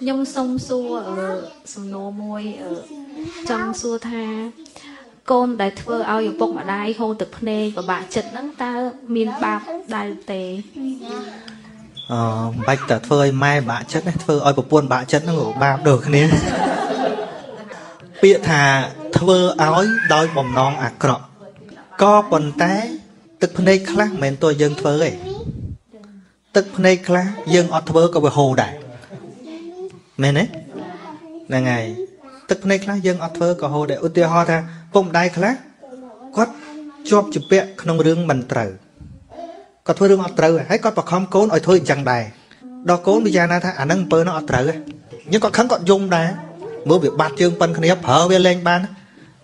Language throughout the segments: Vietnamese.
nhông sông xua ở sông nô môi ở trong xua tha con đại thơ ao dục bông ở đây hôn tập nê và bà chật nắng ta miền bạc đại tề bạch tờ phơi mai bà chất phơi oi buồn bà chất nó ngủ ba được nên bịa thà thơ áo đôi bồng non ạc cọ co quần té tức phơi khá mền tôi dân phơi ấy tức phơi khá dân ở thơ có về hồ đại mền ấy là ngày tức phơi khá dân ở thơ có hồ đại ưu tiên ho tha bông đại khá quát chọc chụp bẹ không rương mình trời có thôi đừng ở trừ hãy có bậc không cố nói thôi chẳng đài đó cố bây giờ na tha năng bơi nó ở trừ nhưng có kháng còn dùng đài mới việc bạt chương pân khné phở về lên ban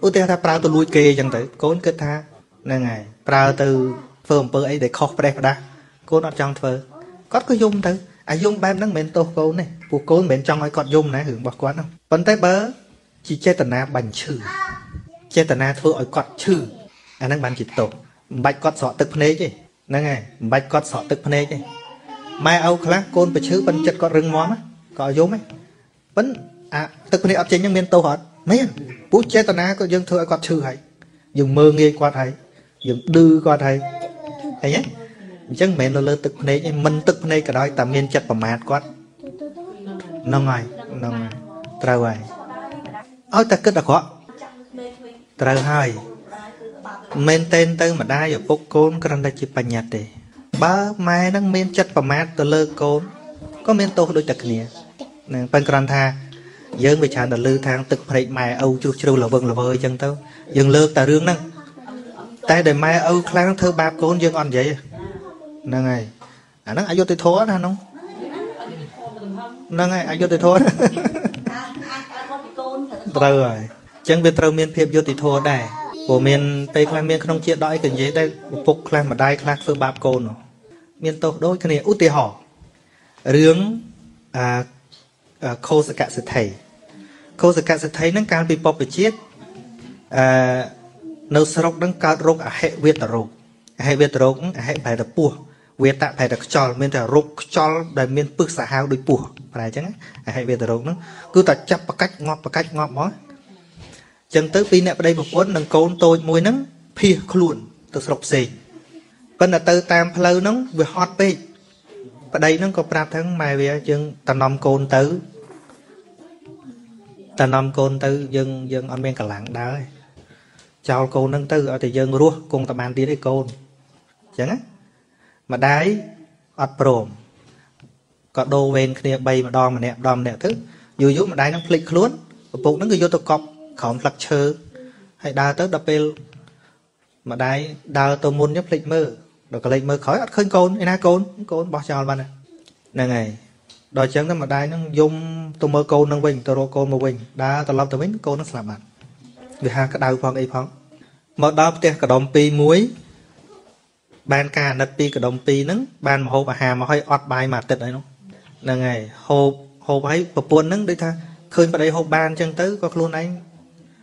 ưu tiên tha prao từ lui kề chẳng tới cố cứ tha là ngày prao từ phơm bơi ấy để khóc đây ra cố nó trong phơ có cứ dùng tới dùng ban năng mền tô cố này buộc cố mền trong ấy còn dùng này hưởng bạc quán không vấn tay bớ chỉ che tần na bành chữ che tần na thôi ở quạt chữ năng bàn chỉ tổ bạch quạt sọ tức phné chứ năng này bạch cọt sọ tức phê chứ mai âu khá côn bự chữ bần chật cọt rừng móm á cọ vô mấy bấn à tức phê ấp trên những miền tô hot mấy bút chế tần á có dân thưa cọt chữ hay dùng mơ nghe qua thấy dùng đưa qua thấy thấy nhé chẳng mẹ nó lơ tức phê chứ mình tức phê cả đói tạm miền chật và mạt cọt nông ngoài trâu ngoài ôi ta cứ đã khó trâu hai men tên tới mà đai ở bốc côn còn đây chỉ bành nhạt đấy ba mai đang men chặt và mát từ lơ côn có men tô đôi chặt kia nè bành còn tha dân về chán từ lư thang tực phải mai âu chu chu là vâng là vơi chân tao dân lơ ta rương năng tay để mai âu khang thơ ba côn dân on vậy nè ngày à nó ai vô tới thố ra không nè ngày ai vô tới thố rồi chẳng biết trâu men phèm vô tới thố đây bộ miền tây khang miền không chia đói cái gì đây phục khang mà đai khang phương bạp cồn miền tộc đôi cái này út tì hỏ rướng khô sạ cạ sạ thầy khô sạ cạ sạ thầy nâng cao bị bọc bị chết nấu sọc nâng cao rục à hệ việt tà rục hệ việt tà rục hệ phải là pua việt tạ phải là chòi miền tà rục chòi đại miền bực sạ hào đôi pua phải chứ hệ việt tà rục nó cứ ta chấp và cách ngọt mó chẳng tới pin này đây một quấn đằng côn tôi môi nắng phi khluồn từ sọc xì vẫn là từ tam phơi nắng về hot pin và đây nó có ba tháng mai về chừng tầm năm côn tử dân ăn men cả làng đá chào côn nâng tư ở thì dân rúa cùng tầm ăn tí đấy côn chẳng á mà đái ọt bồm có đô ven kia bay mà đom nè thứ dù mà đái nó phịch khluồn bụng nó người vô tụ cọp khổng lạc chơ hay đào tới đập bê mà đái đào tôi muốn nhấp lịch mơ rồi cái lịch mơ khói ắt khơi côn na côn bỏ tròn bạn này này đòi chấn nó mà đái nó dùng tôi mơ côn nâng bình tôi rô côn một bình đá tôi lóc tôi biết côn nó sập mặt vì hai cái đào phong ấy phong một đao tia cả đồng pi muối ban ca nát pi cả đồng pi nứng ban mà hộp hà mà hơi ọt bài mà tịt đấy nó là ngày hộp ấy bập buồn nứng đấy tha khơi vào đây hộp ban chân tới có luôn anh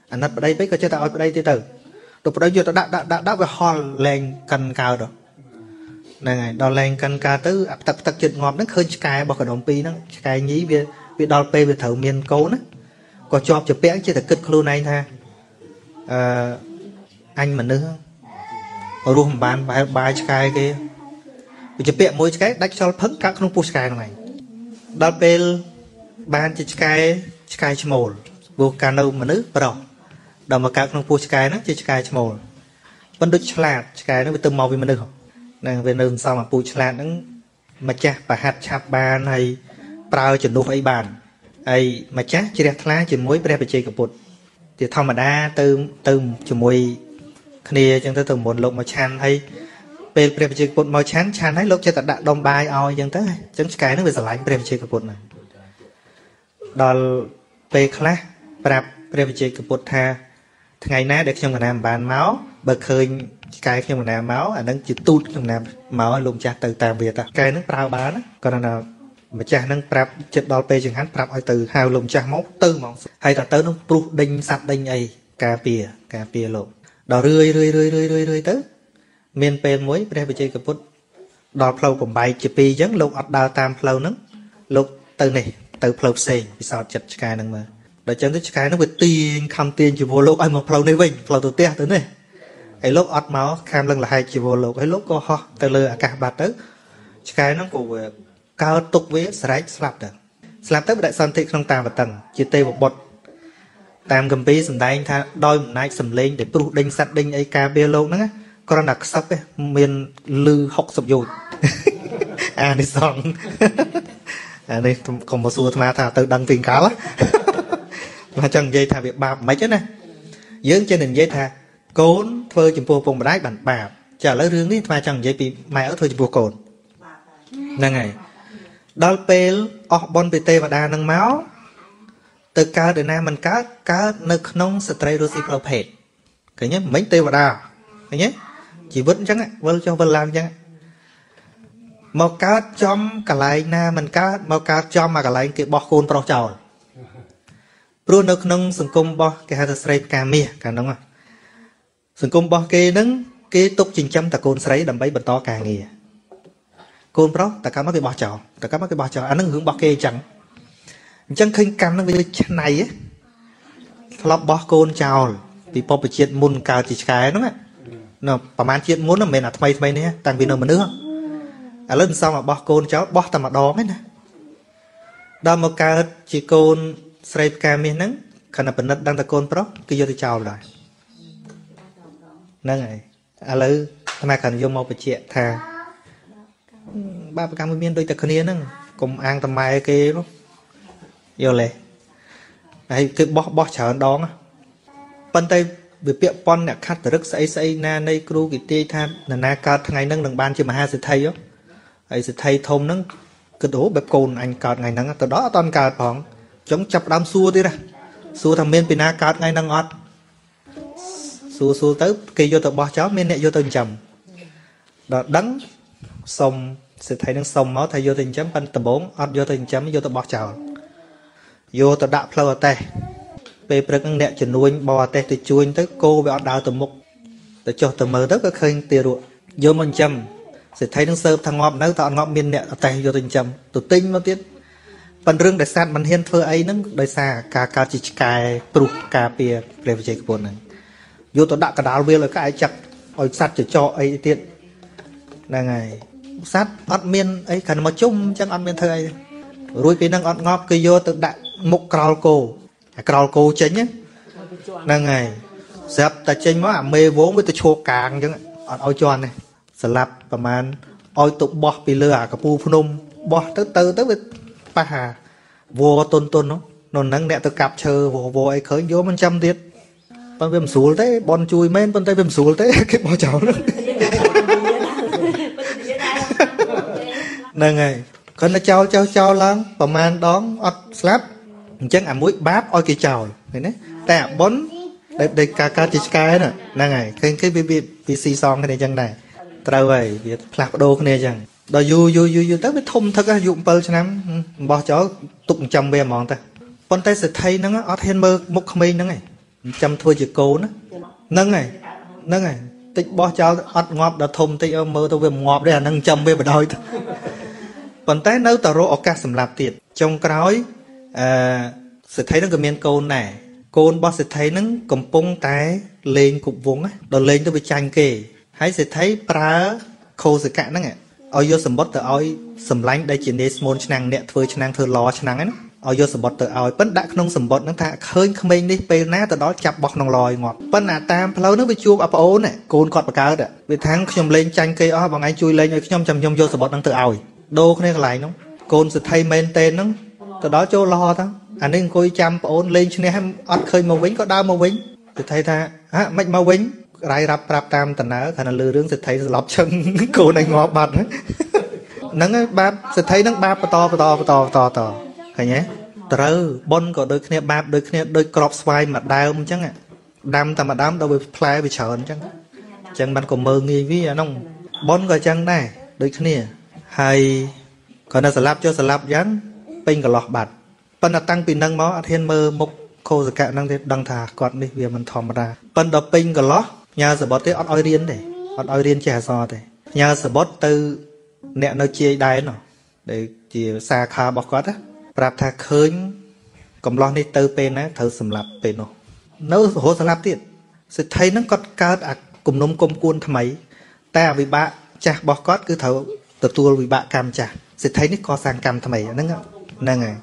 anh đặt vào đây biết có chế tạo ở đây từ từ tụi đó vừa đã về hò lên cành cao rồi này đo lên cành cao tới tập chuyện ngọt nó khơi cài bọc cái đồng pi nó cài nhí về đo p về thử miền cố nó có cho chụp bé chứ thật kịch luôn anh ha anh mà nữa ở luôn bàn bài cài kia chụp bé mỗi cái đánh cho phấn các nó push cài này đo p bàn chỉ cài small buộc cano mà nước vào đầu mà cào trong phu sky nó chơi sky màu vẫn được chlat sky nó bị từ màu vì mình được nàng về đường sau mà phu chlat nó mà cha và hạt chạp bàn hay prao chuyển đồ ấy bàn ấy mà cha chỉ đẹp lá chỉ muối đẹp để chơi cặp bột thì thao mà đa từ chỉ muối kia chẳng tới từ một lộn mà chan hay về đẹp chơi cặp bột màu chan hay lộn chơi tận đạn đông bài ao chẳng tới chẳng sky nó bị sờ lại đẹp chơi cặp bột này đò về class bạp bạp chơi cặp bột tha ngày nay để trong làm bàn máu bật khơi cái trong làm máu anh đang chỉ tụt trong làm máu lùng cha từ tạm biệt ta cái nó prao bán còn là mà cha đang prap chết đo pe chừng hắn prap hơi từ hào lùng cha máu tư mỏng hay là tới nó pru đinh sạch đinh ấy cà pìa lộn đò rươi tới miền pen muối bạp chơi cặp bột đò flow của bài chỉ pi giống lục ọt đào tam flow nấng lục Từ này, từ phơi sen, vì sao chặt cái này mà, để cho cái nó bị tiền, cam tiền chỉ vô lộc, ai mà phơi này vinh, phơi từ tia từ này, cái lốc ót máu, cam lưng là hai chỉ vô lộc, cái lốc co ho, từ lừa cả bạt tới, cái nó cũng cao tục với sải slap được, slap tới đại san thị không tàn và tầng, chia tê một bột, tam cầm pí sầm đai tha, đôi một nai sầm lên để pru đinh sạt đinh ai cà bia lộc nữa, còn đặc sắc ấy, miền lư học sập dồi, à đi xong. Này còn một số mà thà tự đăng tiền cáo á mà chẳng dây thà việc bạp mấy chứ nè dưỡng trên nền dây thà cốn thơ chìm phô vùng đáy bản bạp trả lời rương đi mà chẳng dây bị mày ở thơ chìm phô cồn nâng này đó bê ọc bon bê tê và đa nâng máu từ ca đời nam mình cá nực nông straight rô xì phô phê cái nhé mấy tê và đa cái nhé chỉ vứt chẳng ạ vâng cho vâng làm chẳng ạ một cá chom cả lại na mình cá một cá chom mà cả lại cái bọc côn bao trầu, luôn được nâng sừng cung bao cái hạt sấy cà mía cả đúng không? Sừng cung bao cái nâng cái tục trình châm ta côn sấy đầm bấy bẩn to càng nghề, côn bao ta cá mắc cái bao trầu, ta cá mắc cái bao trầu anh nâng hướng bao kê chẳng, chẳng khinh cam nâng về chân này á, lọp bao côn trầu bị bọc bị chuyện mùn cào chỉ cái đúng không? Nó bà man chuyện muốn là mình là thay nè, tăng vì nó mà nữa. À lần sau mà bỏ côn cháu bỏ ta mà đo mấy nè đó một cái chỉ côn sợi cà mi nắng khả năng bệnh đang ta côn pro cứ vô thì chào rồi nè này à lư tham gia khẩn vô mau bị chuyện thà ba cái cam miên đôi ta khẩn nè cùng ăn tầm mai cái luôn vô lệ này cứ bỏ chờ đo á bên tây việc bịa pon nè khát từ rất say na nay kêu kỳ tê than là na cát ngày nâng đường ban chưa mà hai sự thay đó ấy sẽ thay thôn nó cứ đổ bẹp cồn anh cào ngày nắng từ đó toàn cào phẳng chống chập đám xua thế này xua thằng men pina cào ngày nắng ngọt xua xua tới kỳ vô tờ bò chó men nè vô tờ chầm đó đắng sông sẽ thấy nó sông máu thay vô tờ chấm ban tờ bốn ọt vô tờ chấm vô tờ bò chảo vô tờ đạp phơi tè về bực nè chỉ nuôi bò tè thì chui tới cô về ọt đào tờ mục tờ cho tờ mờ tới các khơi tiền ruộng vô mình chầm sẽ thấy nó sơ thằng ngọm nó tạo ngọm miên nẹt tay vô tình chậm tụt tinh nó tiết phần rương đại san mình hiên phơi ấy nó đại xa cà cà chỉ cài pru cà pìa để về chơi cái buồn này vô tụt đạn cả đào bia rồi các ai chặt rồi sát chỉ cho ấy tiết là ngày sát ăn miên ấy cần mà chung chẳng ăn miên thơi ấy rồi cái năng ăn ngọm cứ vô tụt đạn mục cào cô chính nhé là ngày sập tại trên nó mê vốn với tụt chua càng chứ ăn ao tròn này sờ lạp và màn oi tụng bọt bị lừa cả pu phun bọt tới với pa hà vô tôn nó nắng nẹt từ cặp chờ vô ấy khởi vô mình chăm tiết con viêm sùi thế bọn chui men con tay viêm sùi thế cái bò cháu đó này ngày con nó chào lắm và màn đón ọt slap chắc à mũi báp oi kỳ chào này đấy tạ bốn đây cà chỉ cái nè này ngày cái pc son cái này chân này tao vậy việc làm đồ cái này chẳng đòi vui tới biết thông thật á dụng bờ cho lắm bỏ chó tụng chầm về mòn ta con tay sẽ thay nó ở thêm mơ một khmei nó này chầm thua chỉ cố nó này tích bỏ chó ọt ngọt đã thông tích mơ tao về ngọt đây là nâng chầm về mà đôi con tay nấu tàu rô ở các sầm lạp tiệt trong cái nói sẽ thấy nó cái miếng côn này côn bỏ sẽ thấy nó cầm bông tái lên cục vốn á đòi lên tao bị chanh kề hãy sẽ thấy pra khô sự cạn đó nghe, ôi vô sầm bớt từ ôi sầm lánh đây chỉ để small chăn nẹt thôi chăn thưa lò chăn ấy, ôi vô sầm bớt từ ôi vẫn đã không sầm bớt nó thà khơi không mình đi, pe ná từ đó chập bọc nòng lòi ngọt, vẫn là tam lâu nó bị chua ấp ố này, côn cọt bạc cá đấy, vì tháng nhom lên chanh cây ó bằng anh chui lên rồi nhom chầm nhom vô sầm bớt đang từ ôi, đô cái này lại nó, côn sự thay men tên nó, từ đó cho lo đó, anh nên coi chăm ôn lên cho nên em ọt khơi màu vĩnh có đau màu vĩnh, thì thay ta, hả mạch màu vĩnh rai rap rap tam tận nở khả năng lừa rướng sẽ thấy lọp chân cô này ngọt bật nắng ba sẽ thấy nắng ba to thấy nhé từ bon có đôi khi ba đôi khi đôi crop sway mà đau không chẳng ạ đam ta mà đam đâu bị play bị chởn chẳng bạn còn mơ nghi với nông bon có chẳng này đôi khi hay còn là slap cho slap dán pin cả lọp bật pin là tăng pin nâng máu thiên mơ mục khô giặc năng thế đăng thà quạt đi vì mình thòm ra pin đập pin cả lọp nhà sờ bót tới ăn oi riên đấy, ăn oi riên chè sò đấy. Nhà sờ bót từ nẹt nơi chia đáy nó, để chia xa khá bọc quát á, Prap tha khơi cầm lon đi tơ pe nè thử sầm lấp pe nó nấu hồ sầm lấp tiệt sự thấy nó cất cát à cùng nôm cùng cuôn tham ấy ta vì bạ cha bỏ cát cứ thử tập tua vì bạ cam cha sự thấy nó co sang cam tham ấy nó ngọng nè ngài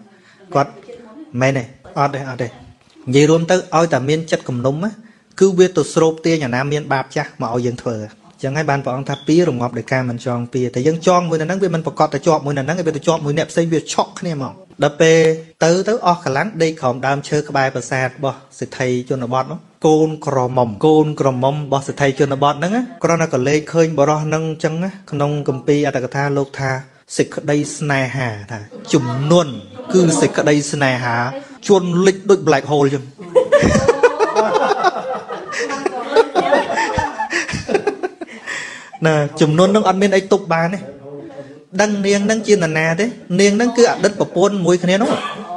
cát mẹ này ở đây gì luôn tới ôi ta miên chất cầm nôm á cứ biết tụt srope tia nhà nam miên bạp cha mà ôi dân thờ chẳng hay bàn bọn ta pí rồi ngọc để cam mình tròn pia tại dân tròn mùi nắng bên mình bọc cọt tại tròn mùi nắng bên tôi tròn mùi nẹp xây việc chọc này mỏng đập pe tứ tứ o cả láng đi khom đam chơi cái bài bờ sạt bò sự thầy cho nó bọt nó côn còm mầm bò sự thầy cho nó bọt nắng á con nó còn lê khơi bò ro nâng chân á nông cầm pi ở tại cái tha lộc tha sự đây snai hà thà chùm luôn cứ sự đây snai hà chuồn lịch đôi black hole luôn nè chùm nôn nó ăn bên ấy tục bà này đăng niêng đăng chiên là nà thế niêng đăng cứ ăn đất bọc bôn muối cái này nó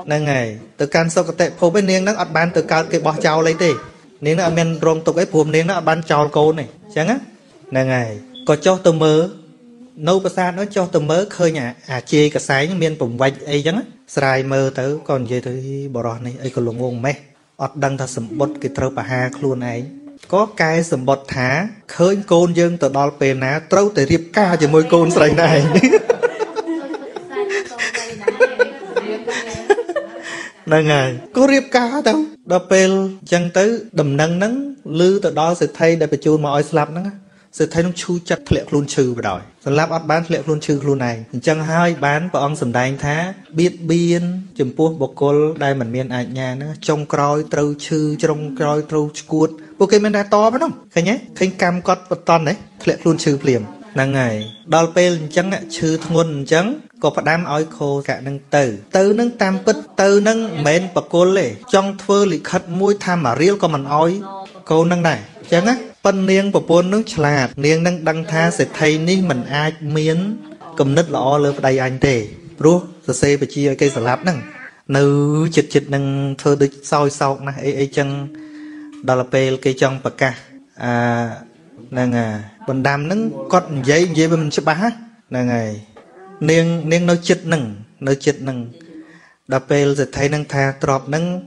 nâng ngày từ can sau cái tệ phô với niêng đăng ăn bán từ cao cái bò cháo lấy thế niêng nó ăn men rôm tục ấy phùm niêng nó ăn bán cháo cô này chẳng á nâng ngày có cho tờ mớ nâu bờ xa nó cho tờ mớ khơi nhà à chê cả sái nhưng men bùng vay ấy chẳng á sài mơ tới còn gì tới bò rò này ấy còn lủng ông mẹ ọt đăng thật sầm bột cái trâu bà ha luôn ấy có cái sầm bọt thả khơi côn dương từ đo về ná trâu từ riệp ca cho môi côn sậy này nâng ngày có riệp ca đâu đo về chân tới đầm nâng nắng lư từ đó sẽ thay để phải chôn mà oi slap nắng sẽ thay nó chui chặt lẹ luôn trừ vào đòi slap ăn bán lẹ luôn trừ luôn này chân hai bán và ông sầm đài thá biết biên chùm puông bọc côn đây mình miên ảnh nhà nữa trong còi trâu trừ trong còi trâu cuột ok mình đã to phải không? Khánh nhé, khánh cam cọt vật toàn đấy, lệ luôn chư phèm. Nâng ngày, đào pel trắng ạ, chư thôn trắng, có phải đam ói khô cả nâng từ, từ nâng tam bứt, từ nâng mền bạc cô lệ, trong thơ lịch khất mũi tham mà riêu có mình ói, cô nâng này, trắng á, phân niêng bạc bôn nâng chả, niêng nâng đăng tha sẽ thay ní mình ai miến, cầm nứt lọ lơ đầy anh tề, rú, giờ xe phải chia cây sả lạp nâng, nữ chật chật nâng thơ được soi sọc na, ấy chân. Đó là về cái trong bậc ca là ngày bần đam nắng con giấy giấy bên chấp bá là ngày niêng niêng nói chết nằng đó về sẽ thấy nằng tha trọp nằng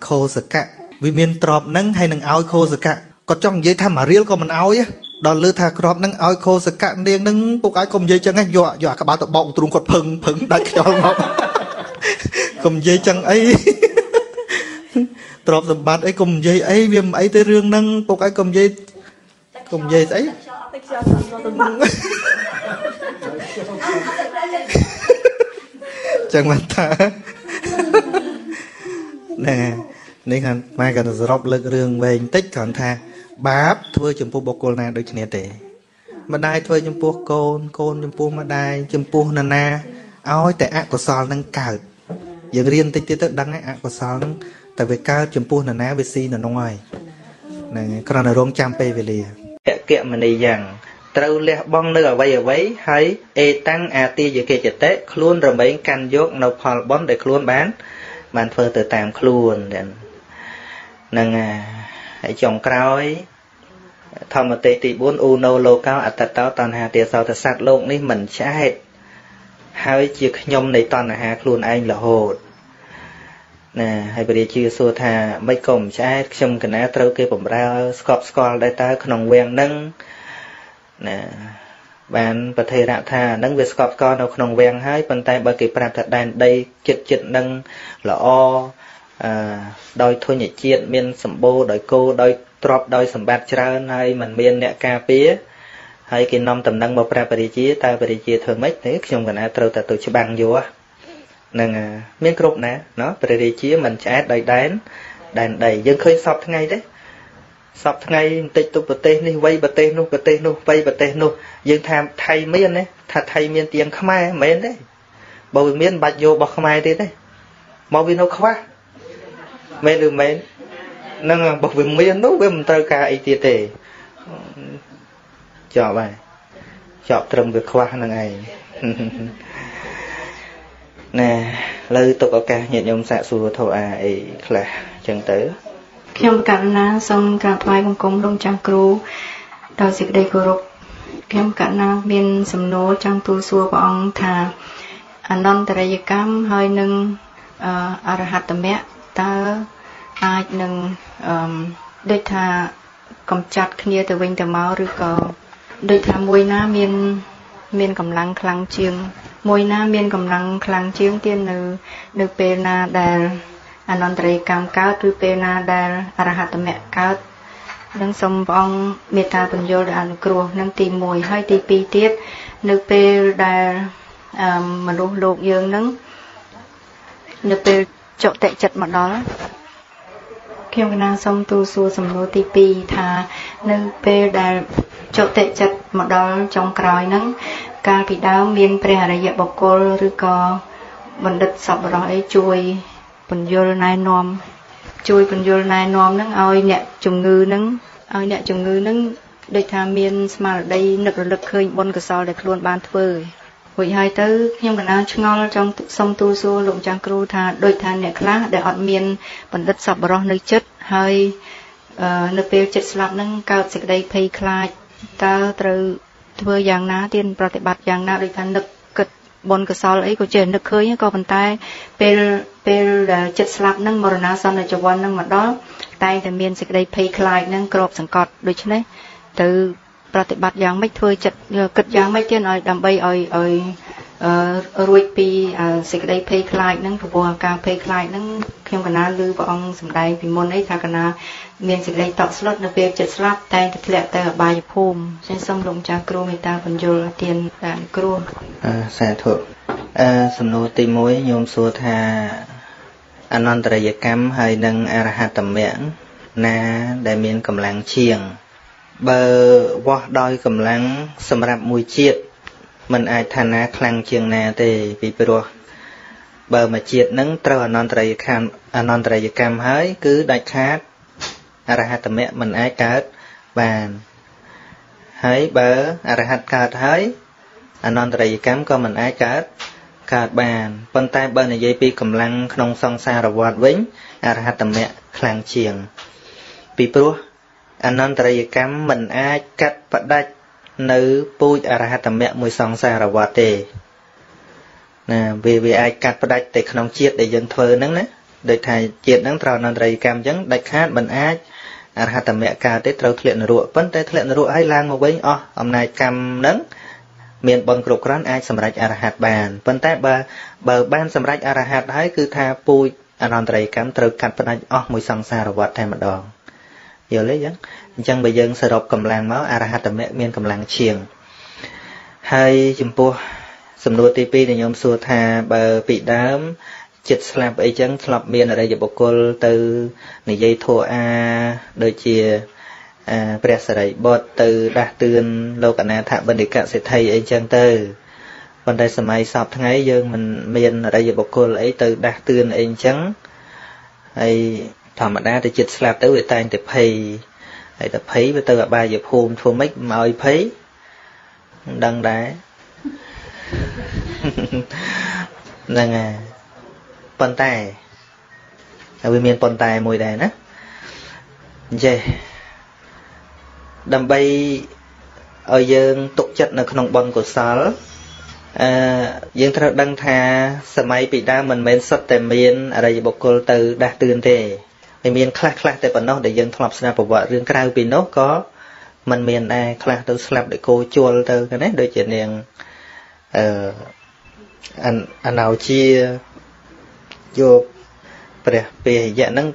khô sực cạ vì miền trọp nằng hay nằng áo khô sực cạ có trong giấy tham mà riêu còn mình áo á đó lư tha trọp nằng áo khô sực cạ niêng nằng buộc áo cùng giấy chẳng anh dọa các bạn tập bọng trúng quật phừng phừng đánh cho ngọc cùng giấy chẳng ấy trọp sầm bát ấy cùng dây ấy viêm ấy tới rương nâng bọc ấy cùng dây ấy chẳng mặt ta nè nên hẳn mai cả trọp lực rương về tích còn tha báp thưa chấm phu bọc cô này được chuyện tệ mà đai thưa chấm phu côn chấm phu mà đai chấm phu nana áo tại ạ của sò nâng cào giờ riêng tích tới đăng ấy ạ của sò nâng tại vì cao chấm phu là ná về si là nông ngoài này còn là rong chăm pe về lìa kẹo mà này rằng trâu lẹ bong nơi ở vây hay e tăng à tia gì kia chật té luôn rồi mấy can dốt nộp hòi bón để luôn bán bàn phơi từ tạm luôn để nàng hãy trồng cao ấy thầm mà tê tị bốn u nô lô cao ạt tao toàn hà tia sau thật sát lộn đi mình sẽ hết hai chiếc nhom này toàn là hà luôn anh là hồ nè hay bây giờ chưa xua thà mấy cổng trái trong cái ná trâu kia bẩm ra scop scol đại tá khổng vàng nâng nè bạn và thầy đạo thà nâng về scop con đâu khổng vàng hay bàn tay bởi kỳ prap thật đàn đây chật chật nâng là o đôi thôi nhảy chuyện miên sầm bô đôi cô đôi drop đôi sầm bát trơn hay mình miên nẹt cà pía hay cái nom tầm nâng mà prap bây giờ chia ta bây giờ chia thôi mấy thế trong cái ná trâu ta tụi bằng vô nâng miếng cục nè nó về địa chỉ mình sẽ đầy đàn đầy dân khơi sập thế ngay đấy sập thế ngay tịch tụ bờ tê đi vay bờ tê nu vay bờ tê nu dân tham thay miên đấy thay miên tiền khmai miên đấy bảo miên bạch vô bọc khmai thế đấy bảo vì nó khóa miên được miên nâng bảo vì miên nó với mình tơ ca ít tiền tệ chọ bài chọ trầm việc khóa nâng này nè lời tục ca nhận nhung xạ xua thổ ấy là chân tới khi ông cảm na xong cả thoại công công đông trang cừu đào dịch đây cô rục khi ông cảm na bên sầm nô trang tu xua của ông thà Anon trai cam hai nung arahatamia ta ai nung đôi thà cầm chặt kia từ bên từ máu rồi có đôi thà môi na miên miên cầm lăng khlang chiêng môi na miên cầm lăng khlang chiêng tiên nữ được pe na đà anon trai cam cao từ pe na đà arahatamia cao nâng sông vong meta bình vô đà cua nâng tìm mùi hai tì pi tiết được pe đà mà luôn lột dương nắng được về chỗ tệ chật mặt đó khi mà xong tu xua sầm lô tì pì thà nâng về đà chỗ tệ chật mặt đó trong còi nắng ca bị đau miên pre hà dạ bọc cô rư co mình đứt sập rồi chui mình vô nai nom chui mình vô nai nom nắng oi nẹt trùng ngư nắng oi nẹt trùng ngư nắng đây thà miên mà đây nực lực hơi bon cửa sau để luôn ban phơi hội hai tư nhưng mình ăn ngon trong sông tu xua lụng trang cừu thà đôi thà nẹt lá để ọt miên bẩn đất sập bờ nơi chết hơi nơi bèo chết sập nâng cao sệt đây pay khai ta từ vừa giang ná tiền bảo tệ bạt giang ná đôi thà nực cật bồn cửa sau ấy có chuyện nực khơi nhá coi bàn tay bèo là chết sập nâng mờ ná son là cho quan nâng mặt đó tay thì miên sệt đây pay khai nâng cột sừng cọt đôi chân đấy từ bà tị bát giang mấy thôi chật cật giang mấy tiên rồi đầm bay rồi rồi pi xịt đây pay khai nâng phục vụ càng pay khai nâng khi mà na lư vào ông sầm đây vì môn ấy thà cái na miền xịt đây tọt slot nó về chật slot tay thì lẹ tay ở bài phôm trên sông đồng trang cừu người ta còn nhiều tiền đàn cừu sản thượng sầm nô tì mối nhôm xua thà anon trai cam hơi nâng arahat tầm miệng na đại miền cầm láng chiềng bờ vót đôi cầm lăng sầm rạp mùi chiết mình ai thà na khlang chiêng na thì vì bờ bờ mà chiết nắng trâu anon trai cam hỡi cứ đại khát arahat mẹ mình ai cát bàn hỡi bờ arahat cát hỡi anon trai cam có mình ai cát cát bàn bên tai bờ này dây pi cầm lăng nông song xa rồi vót vĩnh arahat mẹ khlang chiêng vì anon trai cam mình ai cắt bắt đạch nữ pui arahat mẹ mùi song xa ra vọt tề nè vì ai cắt bắt đạch để không chiết để dân thơ nắng đấy để thầy chiết nắng tròn anon trai cam giống đạch hát mình ai arahat mẹ ca tết trâu thiện ruộng vẫn tết thiện ruộng hay lang một bên o hôm nay cam nắng miền bồn cột rắn ai sầm rạch arahat bàn vẫn tết bờ ban sầm rạch arahat hái cứ tha pui anon trai cam trâu cắt bắt đạch o mùi song xa ra vọt thầy mặt đòn giờ lấy dẫn chẳng bây giờ sẽ đọc cầm làng máu arahat mẹ miên cầm làng chiềng hay chùm po sầm nô tp để nhóm xua thà bờ bị đám chật slap ấy chẳng slap miên ở đây giờ bọc cô từ này dây thô a đôi chia pressay bọt từ đa tươn lâu cả na thạ bên để cả sẽ thay ấy chẳng từ còn đây sầm ai sập tháng ấy giờ mình miên ở đây giờ bọc cô lấy từ đa tươn ấy chẳng hay thầm đã để chích slap tới người ta để phê để tập phê với tôi là ba giờ phun thua mấy mọi phê đăng đá đang à bàn tay ở bên miền bàn tay mùi đài nữa vậy đầm bay ở dương tục chất là không bận của sáu dương thợ đăng thà sớm ấy bị đa mình men sắt tèm miên ở đây bọc cô từ đa tươn thế miền khát khát tại phần nó để dân thọ lập sinh vào vợ riêng cao vì nó có mình miền ai khát tôi slap để cô chua từ cái đấy đôi chuyện liền anh nào chia vô về dạng nắng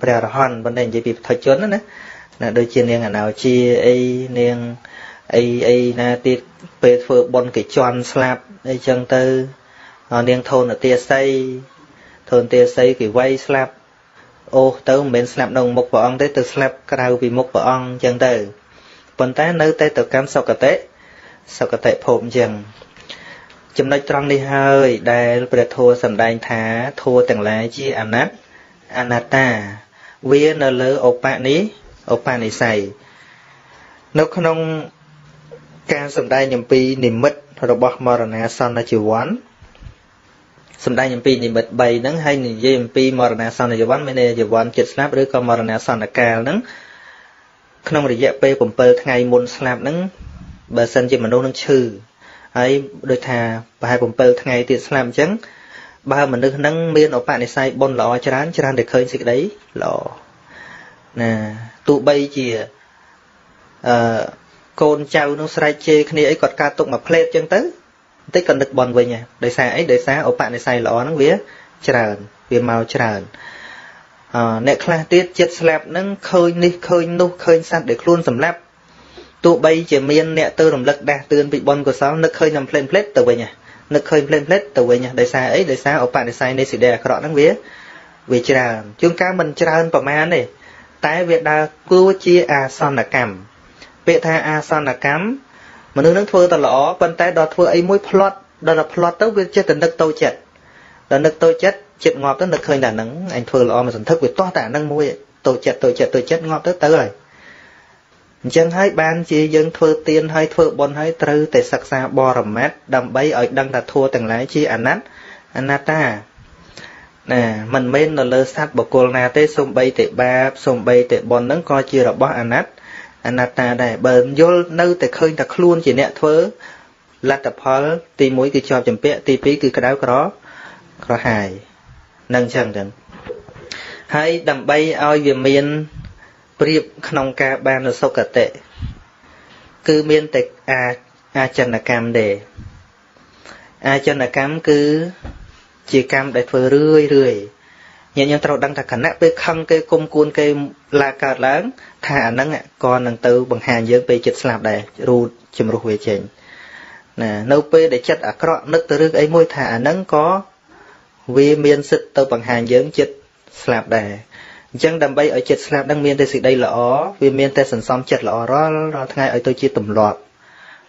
về hòn vấn đề gì bị thời chốn đó nè đôi chuyện liền anh nào chia ấy liền ấy na tiết về phơi bồn cái tròn slap ấy chân tư liền thôn ở tia xây thôn tia xây cái quay slap ô tớ mình slap đồng một vợ ông tới từ slap cao vì một vợ ông chẳng từ phần tá nữ tới từ cam sau cả tệ phồng dần chấm nói trăng đi hơi đây là thua sầm đai thả thua từng lá chi anat anata viên nó lỡ opa ní say nó không ca sầm đai nhầm pi niệm mít rồi bỏ mờ rồi nè son là chịu quán sầm đai nhầm pi niệm mít bày nắng hay niệm dây nhầm pi mờ rồi nè son là chịu quán mấy nè chịu quán chật slap rồi còn mờ rồi nè son là cao nắng không được dẹp pi cùng pơ ngày môn slap nắng bờ sân chỉ mà nô nắng chừ hay đôi thà vài bổn bơ thay ngày tiệt làm chăng ba mình được nâng miên ở bạn để say bon lò chán để khơi xịt đấy lò nè tụ bay chỉ con trâu nó say chê khi ấy còn ca tụng mà plei chăng tới tới cần được bòn về nhà đời xa ấy đời xa ở bạn để say lò nó vía chán về màu chán nè kha tiết chết slap nâng khơi đi khơi nô khơi săn để luôn sầm lap tụ bay chỉ miên nè tư làm lực đa tương bị bon của sáu nó khơi nằm plei plei từ về nhà nó khơi lên hết từ về nhà đại sai ấy đại sai ở bạn đại sai đây sự đề các đoạn vía vì chả chúng cá mình chả hơn bẩm an này tại việc đa cứu chia a son là cam vệ tha a son là cam mà nước nước thưa tờ lõ bên tay đọt thưa ấy mũi plot đó là plot tới việc chết tình đất tôi chết là nước tôi chết chết ngọt tới nước hơi là nắng anh thưa lõ mà sản thức việc to tả nâng mũi tôi chết ngọt tới rồi chẳng hay ban chỉ dân thưa tiền hay thưa bon hay trừ để sạc xa bò rầm mát đầm bay ở đăng đặt thua từng lái chi anata nè mình men là lơ sát bọc cồn nà tê sôm bay tệ ba sôm bay tệ bon nắng coi chia là bò anata này bền vô nơi tệ khơi đặt luôn chỉ nẹt thưa lát tập hở tì mũi cứ cho chậm pẹ tì pí cứ cái đáo có hài nâng chẳng đừng hay đầm bay ao về miền riệp khăn ca ban là sâu cả tệ cứ miên tịch a chân là cam để a chân là cam cứ chỉ cam để phơi rưỡi nhẹ nhàng tao đang thà cảnh nát với khăn cây cung cuôn cây là cả láng thả nắng ạ còn nâng từ bằng hàng dương về chật slab để ru chìm ru về trên nè nấu pe để chật ạ cọ nước từ nước ấy môi thả nắng có vì miên sứt từ bằng hàng dương chật slab để chẳng đầm bay ở chết slap đang miên tây xịt đây lọ vì miên tây sần xóm chết lọ đó là ngày ở tôi chia tầm loạt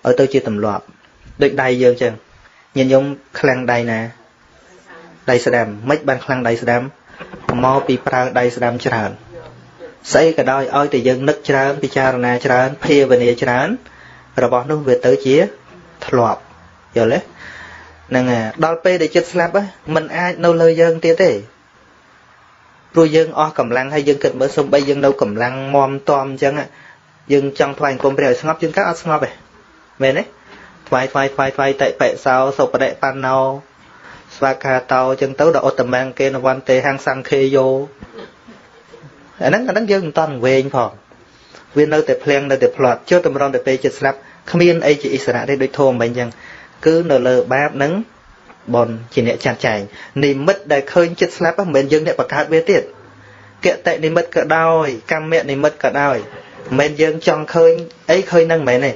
ở tôi chia tầm loạt định đầy giờ chừng nhìn giống khăn đầy nè đầy sờ đầm mấy bàn khăn đầy sờ đầm mò bị prang đầy sờ đầm chán xây cả đôi ơi thì dân nứt chán bị chán nè chán phê về nè chán rồi bọn nó về tới chia loạt giờ đấy nè đôi p để chết slap á mình ai nấu lời dân tiếc thế rồi dân o cầm lăng hay dân kịch bữa xong bây dân đâu cầm lăng mom tom chẳng ạ dân trong thoại con bèo ngóc dân các ngóc về đấy thoại tại bệ sao sập bệ pan nào saka tàu chân tấu đỏ tầm mang kia quan tê hang sang khê vô anh dân toàn về anh phòng viên nơi để plan nơi để plot cho tầm ron để pe chết slap không yên ai chỉ israel đây đôi thô mình rằng cứ nở ba nắng bọn chỉ nẹt chặt chảy niệm mất đại khơi chết slap bằng men dân nẹt bạc hạt bê tiệt kẹt tại niệm mất cả đôi cam mẹ niệm mất cả đôi men dân trong khơi ấy khơi năng mẹ này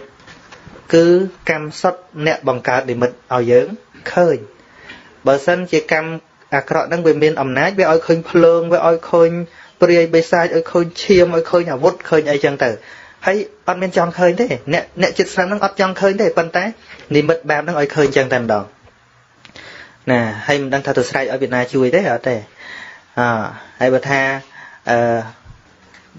cứ cam sắt nẹt bằng cá để mất ao dưỡng khơi bờ sân chỉ cam cọ đang về miền ẩm nát với oi khơi phơn với oi khơi bơi bơi sai oi khơi chiêm oi khơi nhà vót khơi ai chẳng tử hay ăn men trong khơi thế nẹt chết slap đang ăn trong khơi thế bận té niệm mất bám đang oi khơi chẳng tầm đòn nè hay mình đang thao sai ở Việt Nam chui đấy hả tề hay bà tha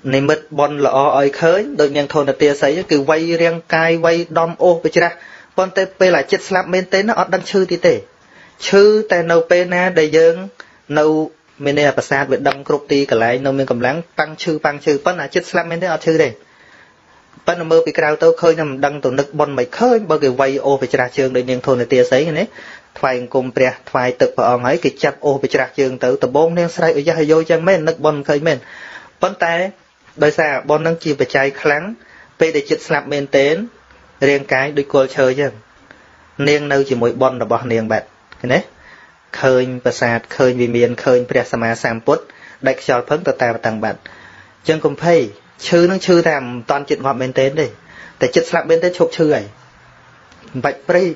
niệm mật bon lọ ơi khơi đôi nhàng thôn là tia sấy cứ quay riêng cai quay đom ô bây ra con tê p là chết slap bên tê nó ở đang chư thì tề chư tề nâu p na đầy dương nâu bên đây là bà sa Việt Đông cướp ti cả lại nâu miền cầm láng băng chư vẫn là chết slap bên tê ở chư đây vẫn là mơ bị cào tao khơi nằm đang tổ nực bon mày khơi bởi cái quay ô bây ra trường đôi nhàng thôn là tia sấy này thoại cùng bè thoại tự vào ông ấy cái chặt ô bị chặt trường tự từ bốn nên say ở dài vô chẳng mấy nước bon khơi men vấn đề đời xa bon đang chìm về trái kháng về để chật slap men tên riêng cái đôi cô chơi chứ niên đâu chỉ mỗi bon là bọn niên bẹt cái đấy khơi bờ sạt khơi vì miền khơi bè sa ma sam put đại cho phấn từ ta và tàng bẹt chân cùng phay chư nó chư làm toàn chuyện ngọt men tên đi để chật slap men tên chụp chư ấy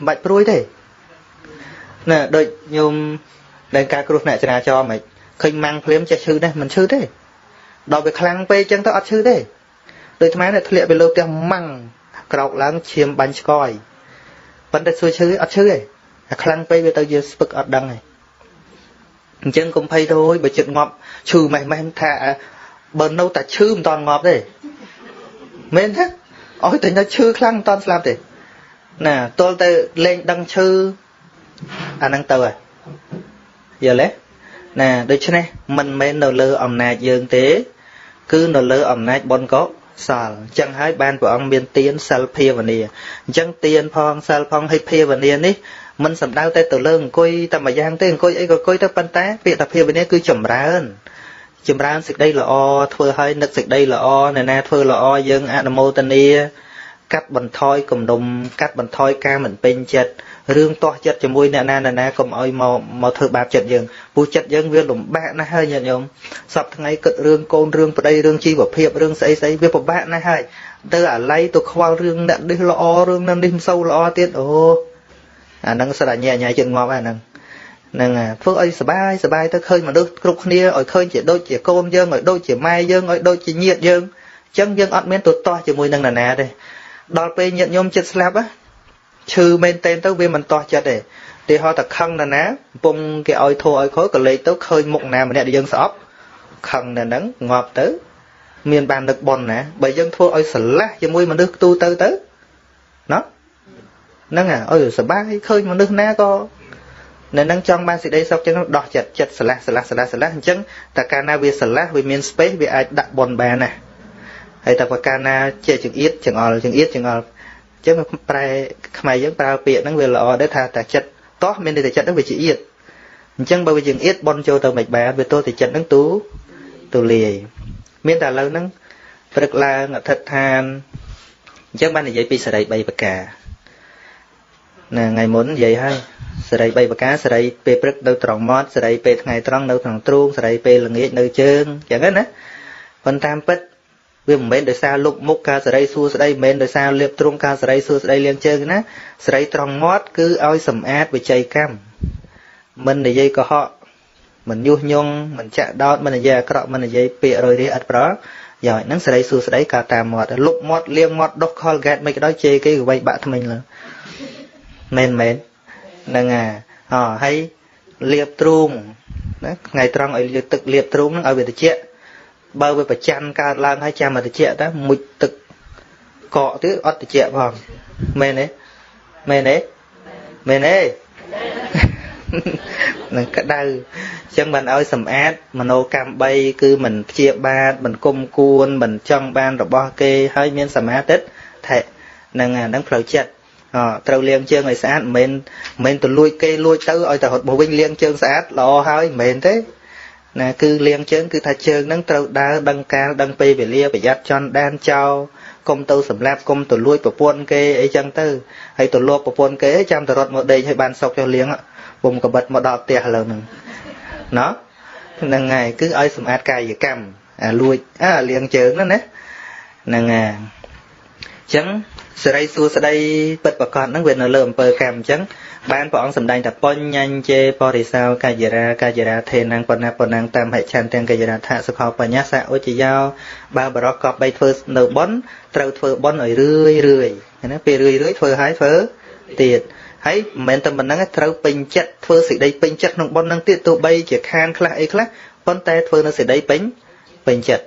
bạch pruy đấy nè đôi nhôm đàn cá cướp này cho mày khơi mang phím cho sư đây mình sư thế đòi về khăn pe chân tao ăn sư thế đôi thằng này thuyết về lâu tao măng cọc láng chiêm bánh coi vấn đề xui sư ăn sư này khăn pe về tao giờ bực ăn đằng này chân cũng phay thôi bởi chuyện ngọt trừ mày em thả bần nâu ta chư toàn ngọt đấy men thế ôi tình nó chư khăn toàn làm thế nè tôi lên đăng chư anh đang tờ giờ lẽ nè đôi chân này mình mới nở lơ ẩm nát dương thế cứ nở lơ ẩm nát bon có sal chẳng hay ban của ông miền tiền sal phe vani chẳng tiền phong sal phong hay phe vani ní mình sầm đau tay từ lưng coi ta mà giang tới coi ấy coi tới pan tá việc tập phe vani cứ chầm ra hơn sực đây là o thưa hơi nực sực đây là o này na thưa là o dân anamo tania cắt bẩn thoi cầm đồng cắt bẩn thoi ca mình pin chật riêng to chật cho mui này na cầm ơi màu thưa bạc chật dừng bu chật dừng viên lủng bạc na hơi nhận nhom sập ngay cật riêng côn riêng vào đây riêng chi vào phep riêng sấy sấy viên vào bạc na hơi từ ở lấy từ khoa riêng đạn đi là o riêng năng đi sâu là o tiết ô à năng sẽ là nhẹ nhẹ chân ngó à năng nè phước ơi sờ bay tới khơi mà được cục nia ở khơi chỉ đôi chỉ côn dương ở đôi chỉ mai dương ở đôi chỉ nhiệt dương chân dương ăn miếng tụt to chỉ mùi năng là nè đây đòi pe nhận nhôm chết slab á trừ bên tên tới viên mình to chết để thì họ thật khăng là ná bung cái oi thô oi khối còn lấy tới khơi mộng nào mà nè để dân sọp khăng là nắng ngọt tới miền bàn được bòn nè bởi dân thua oi slab chỉ mùi mà được tu tới tới nó nắng à ôi sờ bay khơi mà được ná co nên năng trong ban sĩ đây sau chân nó đọt chặt chặt sờ lá chân ta cana về sờ lá về miền space về ai đặt bồn bàn này hay ta qua cana chơi chừng ít chừng ngò chứ mà prai mày giống prai biển năng về lọ để thà ta chặt to miền đây ta chặt nó về chữ ít chân bao về chừng ít bồn châu tàu mạch bá về tôi thì chặt năng tú tù lì miền ta lâu năng rất là ngặt thật than chứ ban này dạy pi sờ đây bay bạc cả nè ngày muốn vậy hay sờ đây bay bạc cá sờ đây pe prất đâu tròn mót sờ đây pe ngày tròn đâu thằng truông sờ đây pe là nghĩa đâu chơn chẳng hết á phần tam pất vì một bên đời xa lục mục ca sờ đây xua sờ đây bên đời xa liệp truông ca sờ đây xua sờ đây liêng chơn á sờ đây tròn mót cứ oi sầm át về chạy cam mình để dây của họ mình nhu nhung mình chạy đót mình là già cọ mình là dây pe rồi đi ắt đó rồi nắng sờ đây xua sờ đây cả tam mót lục mót liêng mót đốc call gạt mấy cái đó chê cái vậy bạn thằng mình là men nâng à họ hay liệp truông ngày trăng ở tực liệp truông ở về tiệt bao về phải chăn ca lang hay chăn mà tiệt đó mùi tực cọ thứ ở tiệt vòng men đấy nâng cái đau chân mình ơi sầm át mình ô cam bay cứ mình chia ba mình cung cuôn mình chân ban rồi bao kê hơi miếng sầm át tết thẹ nâng à nâng phơi chết trâu liêng chương người sát mình từ lui cây lui tới ôi từ hột bồ vinh liêng chương sát lo hơi mền thế nè cứ liêng chương cứ thay chương nắng trâu đá đăng ca đăng pê về lia về giáp chon đan trâu công tâu sầm lạp công từ lui bồ buôn kê ấy chăng tư hay từ lô bồ buôn kê chăm từ hột một đầy hay bàn sọc cho liêng ạ vùng cả bật một đọt tiệt là mình nó nâng ngày cứ ơi sầm át cài gì cầm lui liêng chương đó nè nâng à chấm sờ đây xua sờ đây bật bạc con nó về nó lượm bờ cam trắng bán bọn sầm đanh tập pon nhanh chê po thì sao cà dera thề năng pon năng tam hệ chan ten cà dera thạ sập hào nhát xạ ôi chỉ giao ba bờ rock cọp bay phơi nở bón trâu phơi bón ở rưỡi nó về rưỡi phơi hái phơi tiệt hái mình tâm mình năng trâu pin chặt phơi sỉ đây pin chặt nông bón năng tiệt tụ bay chỉ khan khla ấy khla pon tay phơi nó sỉ đây pin chặt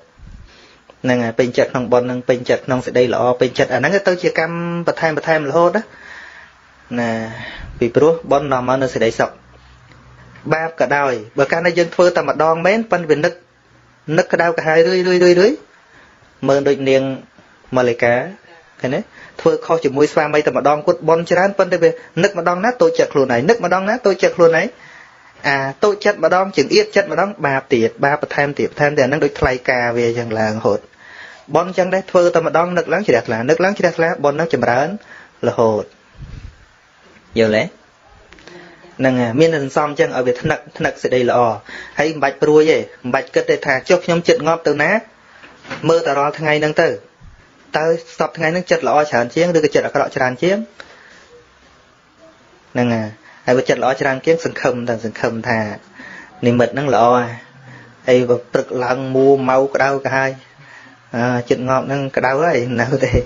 năng à pin chặt nông bồn năng pin chặt nông sẽ đây là o pin chặt à nắng cái tơ chia cam bật thêm là hốt đó nè vì pro bồn nằm ở nơi sẽ đây sọc ba cả đồi bờ can đây dân phơi tầm mặt đòn mến pan về nứt cả đào cả hai rưỡi mờ đôi niềng mờ lấy cá cái đấy phơi kho chỉ muối xoa bay tầm mặt đòn quất bồn chán pan đây về nứt mặt đòn nát tôi chặt luôn này à tôi chặt mà đong chừng yết chặt mà đong ba bạt thêm để năng đối thay cà về chẳng là hột bon chẳng đấy phơi tao mà đong nước láng chỉ đặt là bon nó chìm rán là hột nhiều lẽ năng à miên thần xong chẳng ở về thân nặng sẽ đây là o hay bạch ruồi vậy bạch cất để thả chốt nhóm chật ngóp từ nát mơ tao lo thằng ngày năng tới sập thằng ngày năng chật là o chán chiếng đưa cái chật là cái lọ chán chiếng năng à ai vật chất lo cho rằng kiếm sừng khầm thà niệm mật năng lo ai vật bực lăng mua máu cái đau cả hai chuyện ngọt năng cái đau ấy nào thế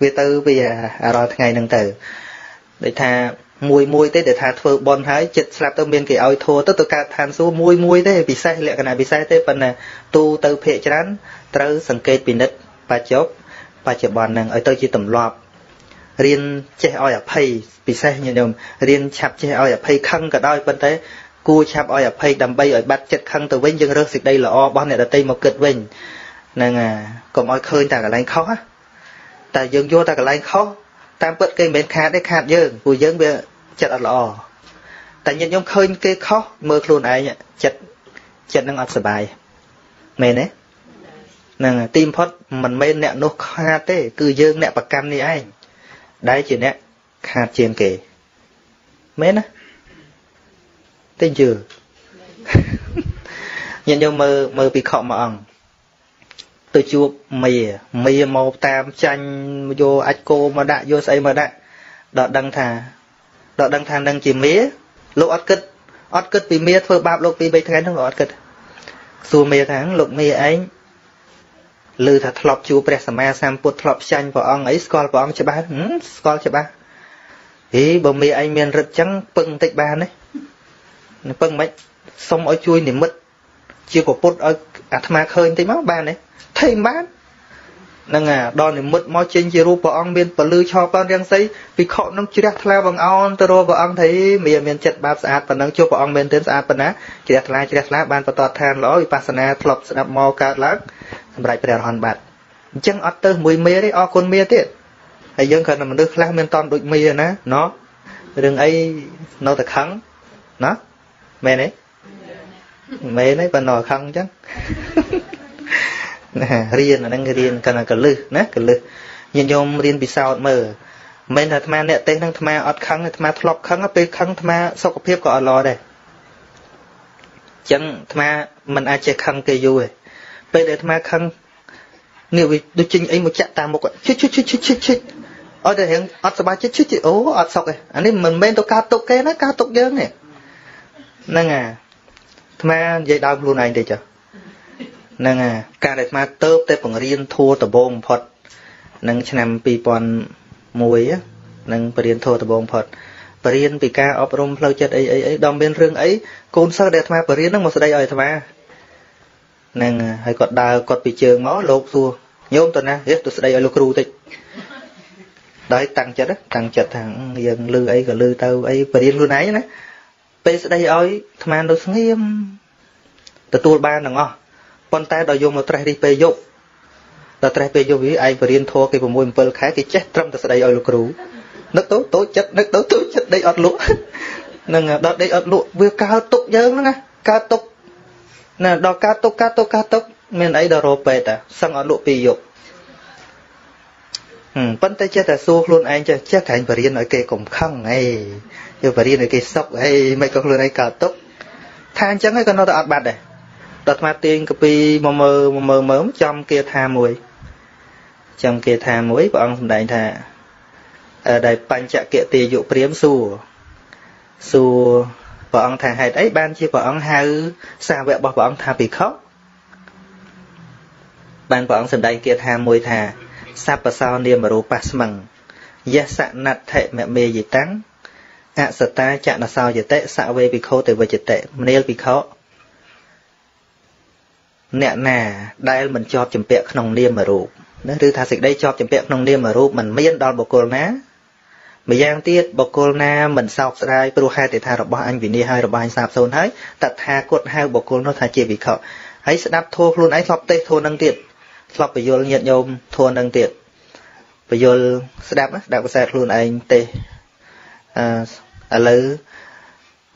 vì từ bây giờ rồi ngày năng từ để thà mùi thế để thà phơi bón hái chật slab tôm bên kì oi thua tới cả than số mùi thế bị sai lệ cái này bị sai thế phần này tu từ phệ chán từ sừng kê pin đất ba chớp bón năng ở tôi chỉ tầm loạp riêng che oi ở pay bị sai nhiều đồng riêng chạp che oi ở pay khăng cả đôi bên thế cua chạp oi ở pay đầm bay ở bát chật khăng từ vinh dương rơ xịt đây là o bón này là tây màu kịch vinh Nên à, cũng ôi khơi ta cả lành khó á. Ta dương vô ta cả lành khó. Ta bớt cái mến khát để khát dương. Vui dương bây giờ chật ở lọ. Ta nhìn nhóm khơi cái khó. Mơ luôn ấy nhá. Chật nâng ập sở bài. Mên ấy. Nên à, tìm phót mình mên nẹ nô khát ấy. Cứ dương nẹ bạc cam đi anh. Đấy chỉ nẹ khát trên kề. Mên á. Tên chưa. Nhìn nhóm mơ bị khọ mà ẩn. Tôi chụp mì màu tam chanh vô ách cô mà đã vô xây mà đã đọt đăng thà đăng chỉ mía lúc ớt cất vì mía thôi bạp lúc vì bây tháng nó ớt cất dù mía tháng lúc mía ấy lư thà thọp chú bè sả ma sam bột thọp chanh vào ông ấy scol cho ba ý bông mía anh miền rực trắng pưng tịch ba đấy pưng mấy xong ở chui thì mất chưa có bột ở thà khơi thấy máu ba đấy thầy bán nâng à đo này mất mau trên dây ru bảo ông bên bảo lư cho con riêng xây vì họ nông chưa đặt la bằng on tôi rồi bảo ông thấy miền chật ba sạt và nâng cho bảo ông bên đến sạt và ná chỉ đặt la ban và tọt than lõ vì pasana thọp sạp mò cả lắc lại bèo hoàn bạt chân ở từ mùi mía đấy o con mía tiệt hay dân cần là mình được la bên toàn đụi mía ná nó đừng ấy nó thật khắng nó mẹ đấy và nồi khăng chứ riêng là đang riêng cần là cẩn lư nhân nhôm riêng bị sao mở mình là tham nẹt tên đang tham ọt khăng tham thọp khăng ở bên khăng tham sau có phép có lò đây chẳng tham mình ai chơi khăng cây vui bên đây tham khăng nhiều vì đôi chân ấy một chạm tạm một chích ở đây hiện ọt ba chích ố ọt sọc này anh ấy mình bên tôi cao tục dơ này nâng à tham dây đau luôn anh đây chờ nâng à ca đại ma tớp tới bằng riêng thua tờ bông phật nâng chạm pi pon muối á nâng riêng thua tờ bông phật riêng pi ca ấp rôm phơi chết ấy đom bên riêng ấy côn sơ đại ma riêng nâng một sợi ấy thà nâng à hay cọt đào cọt bị trường ngõ lột xua nhôm tuần á hết tụi sợi ấy lục ru tịch đấy tăng chết thằng riêng lư ấy cả lư tao ấy riêng luôn ấy nè bây sợi ấy ấy thà đâu sáng em tờ tua ba nằng o con ta đòi dùng một trái đi về dục, là trái về dục với ai vừa điên thua cái bộ môn bơi khá cái chết trong ta sẽ đây ở lục rú, nước tố chết đây ở lũ, nâng đọt đây ở lũ vừa cao tục dớn nữa nghe, cao tục miền ấy đòi rộp về ta, sang ở lũ về dục, con ta chết là xua luôn anh chết thành vừa điên ở cái cổng khăng này, vừa điên ở cái sọc ấy, mấy con luôn ấy cao tục, than chẳng hay con nó đã ăn bạt này. Đợt mà tiên copy mờ trong kia tha muối bọn đại thà ở đây bánh chạ kia tì dụ priếm xù bọn thà hệt ấy ban chia bọn hao xa vẹo bọn thà bị khóc ban bọn sầm đây kia tha muối thà sắp và sau niềm mà rô pass mừng gia sạ nạt thệ mẹ mê gì tắng ạ sợ ta chạ là sao gì tệ sạ về bị khô từ vừa chỉ tệ nên bị khó nè nà đây mình cho chấm pẹt nồng niêm mà rụp đó thứ thà xịt đây cho chấm pẹt nồng niêm mà rụp mình miên đòn bọc cồn ná mình giang tiết bọc cồn na mình sọc sai pro hai thì thà bỏ anh vì đi hai bỏ anh sạp sồn hết tạt thà cột hai bọc cồn nó thà chia bị khọ ấy sẽ đáp thua luôn ấy lọp tê thua nâng tiệt lọp bây giờ nhận nhôm thua nâng tiệt bây giờ sẽ đáp cái luôn anh tê ở lứ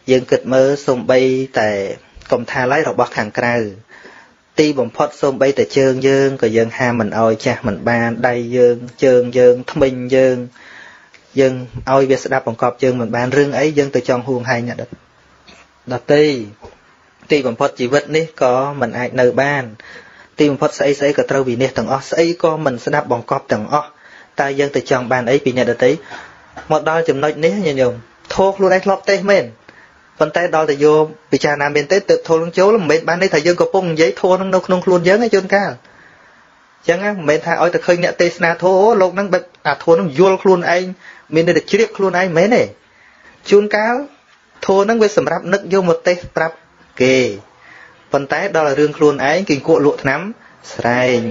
dương kịch mơ sùng bay tại công tha lấy rồi bỏ hàng cào ti bồng phật xôm bay từ chương dương rồi dương ha mình oi cha mình ba đây dương chương dương thông minh dương dương oi việc sẽ đáp bồng cọp chương mình ban rương ấy dương từ trong huồng hay nhận được đặt ti bồng phật chỉ vật ní có mình ai nợ ban ti bồng phật xây cả trâu vì nè tầng o xây có mình sẽ đáp bồng cọp tầng o ta dương từ trong ban ấy bị nhận được tí một đôi chấm nói ní nhiều nhiều thô luôn ấy lót tê mền phần tay đó là vô bị cha nam bên tết tự thô luôn chố là mấy bán đấy thầy dương có bông giấy thô nó không luôn dớn ấy chôn ca chẳng á mấy thà ôi ta khơi nhẹ tê na thô lộc năng bật à thô nó vô luôn anh mình đây được chiếc luôn anh mấy này chôn cá thô nó với sầm rạp nức vô một tê rạp kề phần tay đó là rương luôn anh kinh cuộn lụa nắm sài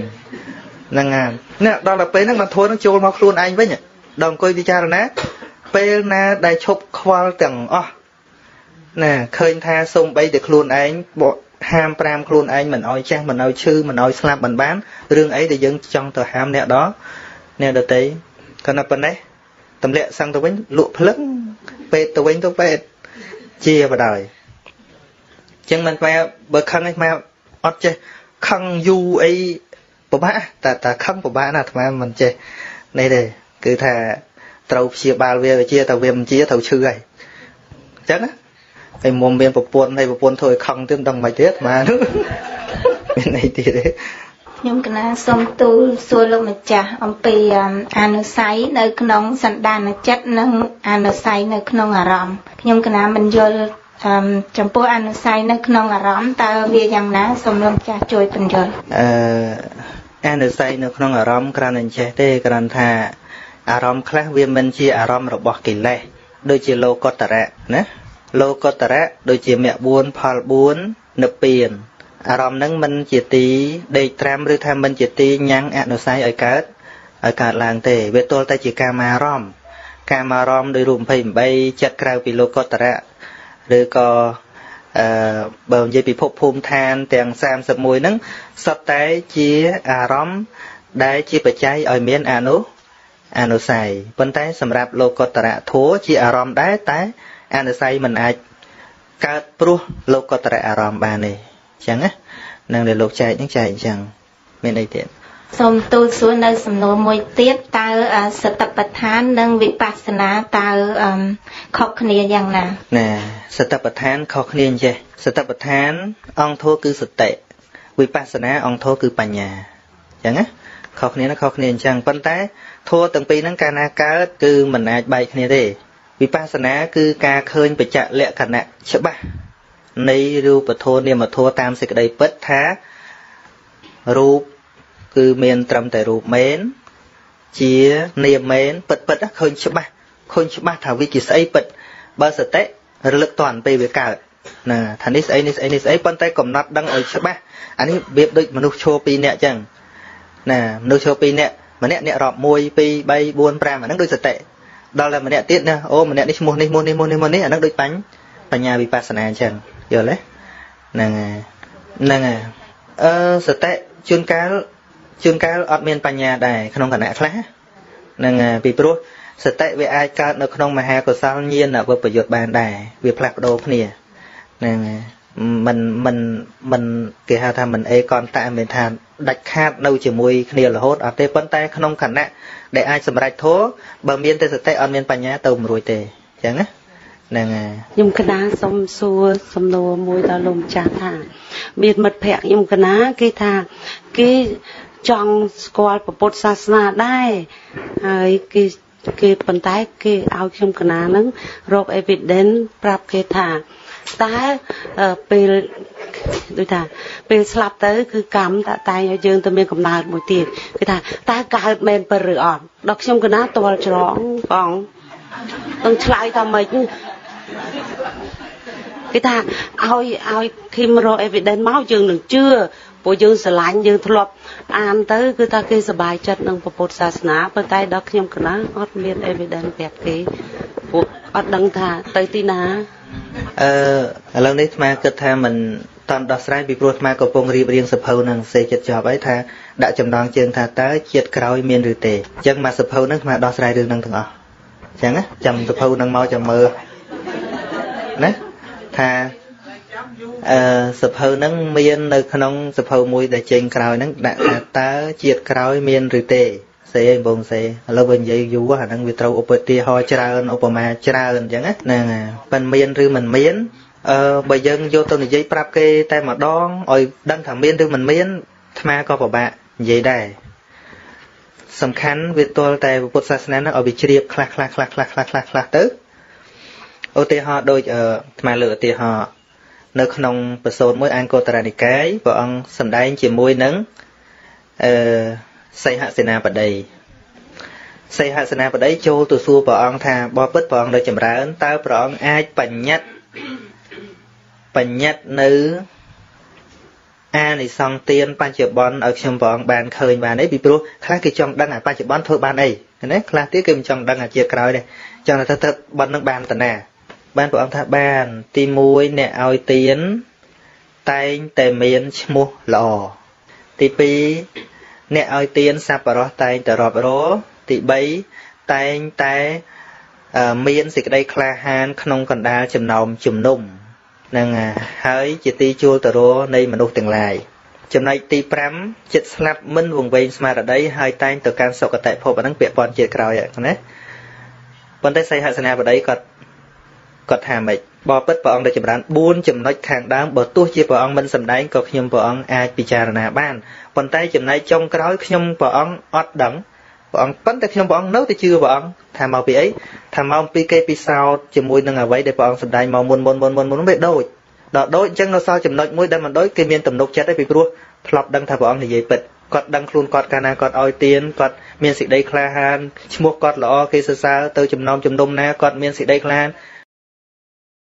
năng à nè đó là pê nó mà thô nó chôn mọc luôn anh với nhỉ đồng coi đi cha rồi nè pê na đại chụp khoa tầng nè khơi tha sông bay được luôn anh bộ ham pram khuôn anh mình oi chang mình oi chư mình oi slap mình bán rương ấy để dân trong tờ ham nè đó nè đợt đấy còn là phần đấy tầm lệ sang tờ bánh lụa phật tờ bánh tờ bẹt chia vào đời chẳng mình phải bờ khăn ấy mà ót chơi khăn du ấy của bạn ta khăn của bạn là thà mình chơi này đây cứ thà tàu chia ba về chia tàu chư này chắc á cái mồm bên bộ buồn thôi không tương đồng bài tiết mà bên này thì đấy nhưng cái là xong tu xuôi luôn mà chả ông pì ăn say nơi nông sẵn đàn chất nông ăn say nơi nông à rầm nhưng cái là mình vô trong phố ăn say nơi nông à rầm ta về rằng ná xong luôn cha trôi bình rồi ăn say nơi nông à rầm cái này chế thế cái này thà à rầm khác về mình chỉ à rầm rồi bỏ kỹ lệ đôi chỉ lô có tẹt nè lô có tẹt đôi chỉ mẹ buồn phal buồn nợ tiền à rầm nâng mình chỉ tí để tram rồi tham mình chỉ tí nhang ăn say ở cả làng tề về tôi ta chỉ cam à rầm đôi rùm phim bay chặt cào bị lô có tẹt rồi có bờ dây bị phốp phun than tiền sam sập mùi nâng sập té chỉ à rầm đá chỉ bể cháy ở miền à nú anh say bên tay sầm rạp lô cốt tả thố chỉ arom đấy tay anh say mình ai cắt pru lô cốt tả arom ba này chẳng á năng để lô chạy những chạy chẳng bên đây tiện xong tôi xuống đây sầm lô môi tiết ta sẽ tập bát than năng vị bát sana ta khóc khnề rằng nào nè sẽ tập bát than khóc khnề chứ sẽ tập bát than ông thố cứ sệt tệ vị bát sana ông thố cứ bành nhà chẳng á khóc khnề nó khóc khnề chẳng bên tay thua từng pi nắng cà na cá cứ mình ai bay này thế vì pasana cứ cà khơi bị chạ lẹ cả nè chớ ba này rùa bật thua niệm bật thua tam sịch đây bớt thá rùa cứ miền trầm tại rùa mến chia niệm mến bật á khơi chớ ba thảo vi kỳ say bật ba sợ té lực toàn pi về cả nè thằng nít ấy con tay cầm nát đang ở chớ ba anh ấy biết được mà nô show pi nè chẳng nè nô show pi nè mà nè rọp môi pi bay buôn pram mà nó đôi sệt tệ đó là mà nè tiết nha ô mà nè đi mua nó đôi bánh và nhà bị pasana chẳng giờ đấy nè sệt tệ chuyên cá admin và nhà đài không cần nè khá nè bị pro sệt tệ về ai cả nó không mà hai của sao nhiên là vừa phải dột bàn đài việc plak đồ nè mình kể hà tham mình ấy còn tại mình tham đạch khát đâu chỉ mùi kia là hốt ở tây bên tay không khả năng để ai sầm rạch thố bờ miền tây tây ở miền tây nhá tàu rồi tề chẳng á nè nhưng cái đá sông xua sông đồ mùi ta lùm chả thả miệt mật phẹn nhưng cái đá cái thà cái trong squat của bột sa na đây cái bên tay cái áo trong cái đá nứng rope evidence prap cái thà ta về đôi ta về slap tới cứ cắm ta tay ở dương ta miên cầm đào một tiền cái ta cả men bờ rửa ọt đọc xong cái ná to tròn còn tông lại ta mình cái ta ao khi mà rồi em bị đánh máu dương được chưa bộ dương sờ lạnh dương thua ăn tới cứ ta kia sờ bài chật nâng vào bột sà ná bên tay đọc xong cái ná ót miên em bị đánh đẹp cái bộ ót đăng thà tới tin ná lần đấy mà cứ tha mình toàn đọc sách bị buộc mà có phong riêng riêng sập hầu năng xây chật chọp ấy tha đã chấm đoán chương tha tới chật cày miền rửa tề chẳng mà sập hầu năng mà đọc sách riêng năng thường à chẳng á chấm sập hầu năng mau chấm mơ đấy tha sập hầu năng miền nơi khăn sập hầu mùi để chèn cày năng đã tới chật cày miền rửa tề xây anh bông xây lâu bên dây du quá năng việt trâu opeti ho chraen opoma chraen chẳng á nè bên miền rư mình miền bây giờ vô tôi này dây prap kê tay mà đón rồi đăng thẳng miên đưa mình miên tham co vào bạn vậy đây sầm khánh việc tôi tay của Phật nó ở bị chia khla tới ô tê họ đôi mà lựa tê họ nơi không person mỗi anh cô ta này cái vợ ông sầm đai chỉ môi nắng xây hạ sena vào đây châu từ xưa vợ ông tha bỏ bớt vợ ông đời chậm rãi tao vợ ông ai bận nhất nữ a này xong tiền ban chợ bón ở trong vòng bàn khơi bàn đấy bị pro khác cái trong đăng à ban chợ bón thôi bàn này đấy là tiếc cái trong đăng à chia cày này cho là thật bón nước bàn tận nè ban của ông tha bàn ti muối nè ao tiền tang tê miên chmu lò ti pi nè ơi tiên sa paro tang tê rọp rô ti bay tang tê miên xịt đây kha han khong còn đa chùm nồng chùm nùng nâng à hỡi chỉ ti chua tê rô nay mình út tiền lại chùm này ti pram chít slap minh vùng vây mà ở đây hai tang tê can sọc ở tại phố và đăng bịa bọn chít cào vậy nè bọn tay say hạ sơn ở đây còn hàm mệt bỏ bớt bỏ ông để chậm rãi buôn chậm nói hàng đám bỏ tua chia bỏ ông mình sầm đáy còn nhom bỏ ông ai bị trà là ban còn tay chậm này trong cái đó nhom bỏ ông ót đắng bỏ ông vẫn tay nhom bỏ ông nấu thì chưa bỏ ông thàm màu bị ấy thàm màu pk pk sau chậm môi đang ở vậy để bỏ ông sầm đáy màu muốn bị đôi đó đôi chẳng nó sao chậm nói môi đang mà đối cái miên tầm đục chết đấy bị rua lọp đang thàm bỏ ông thì dễ bật còn đang khuôn còn cana còn oi tiền còn miên xịt đây klan mua còn lọ cây sơ sa tới chậm non chậm đông na còn miên xịt đây klan